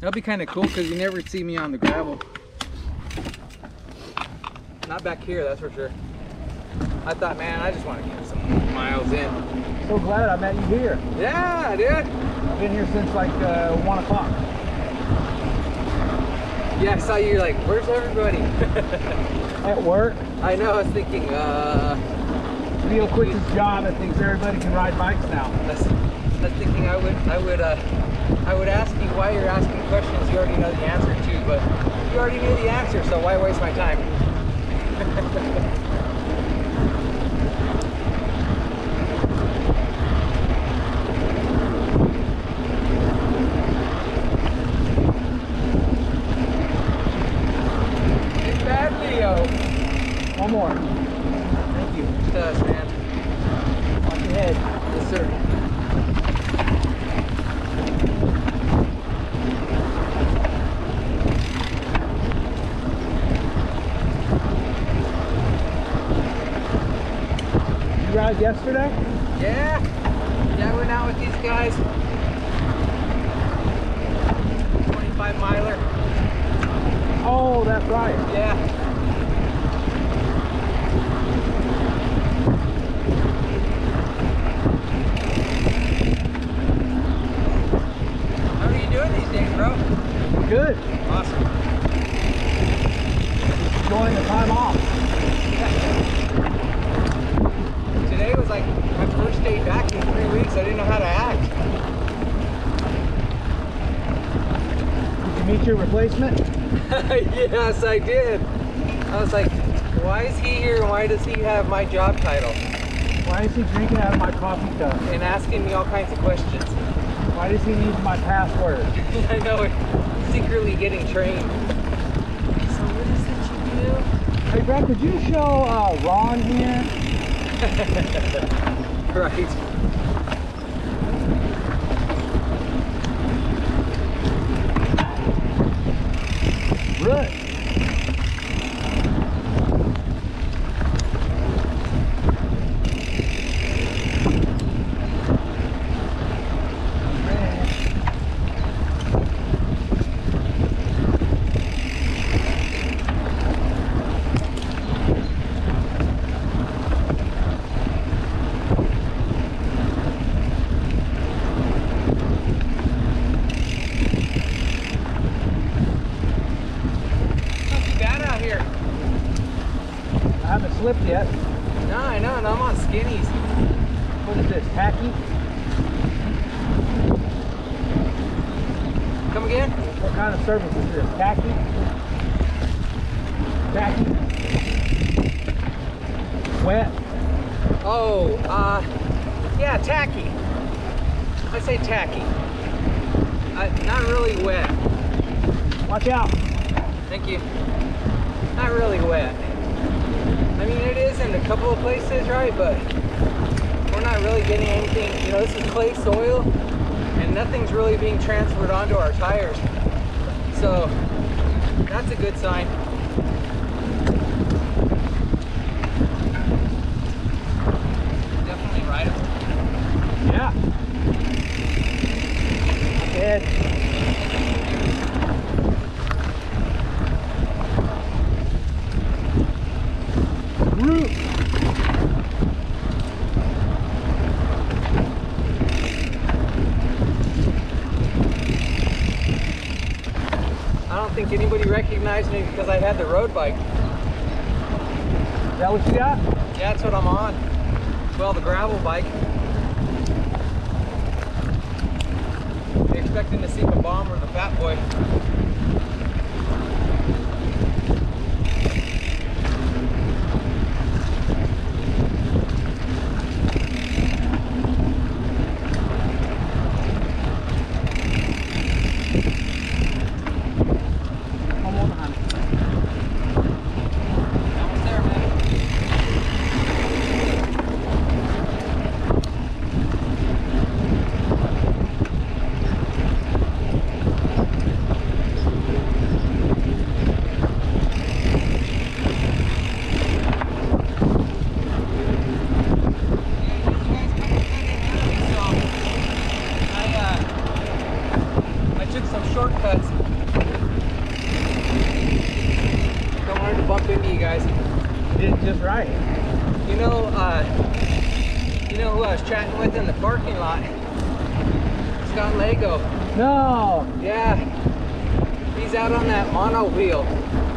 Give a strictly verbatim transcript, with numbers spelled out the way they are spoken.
That'll be kind of cool because you never see me on the gravel. Not back here, that's for sure. I thought, man, I just want to get some miles in. So glad I met you here. Yeah, dude. I've been here since like uh, one o'clock. Yeah, I saw you. You're like, where's everybody? At work. I know. I was thinking, uh, Leo quits his job and thinks everybody can ride bikes now. That's, that's thinking. I would, I would, uh, I would ask you why you're asking questions you already know the answer to, but you already knew the answer, so why waste my time? It's bad, Leo. One more. Thank you. It does, man. Watch your head. Yes, sir. Yesterday? Yeah. Yeah, I went out with these guys. twenty-five miler. Oh, that's right. Yeah. How are you doing these days, bro? Good. Awesome. Enjoying the time off. Today was like my first day back in three weeks. I didn't know how to act. Did you meet your replacement? Yes, I did. I was like, why is he here? Why does he have my job title? Why is he drinking out of my coffee cup? And asking me all kinds of questions. Why does he need my password? I know, we're secretly getting trained. So what is it you do? Hey, Brad, could you show uh, Ron here? Right. Right. Slipped yet? No, I know, no, I'm on skinnies. What is this, tacky? Come again? What kind of surface is this? Tacky? Tacky? Wet? Oh, uh, yeah, tacky. I say tacky. Uh, not really wet. Watch out. Thank you. Not really wet. I mean, it is in a couple of places, right? But we're not really getting anything. You know, this is clay soil, and nothing's really being transferred onto our tires. So that's a good sign. Definitely rideable. Yeah. Good. I don't think anybody recognized me because I had the road bike. Is that what you got? Yeah, that's what I'm on. Well, the gravel bike. They're expecting to see the bomber or the fat boy. I took some shortcuts. Don't want to bump into you guys. You did just right. You know, uh, you know who I was chatting with in the parking lot? Scott Lego. No. Yeah. He's out on that mono wheel.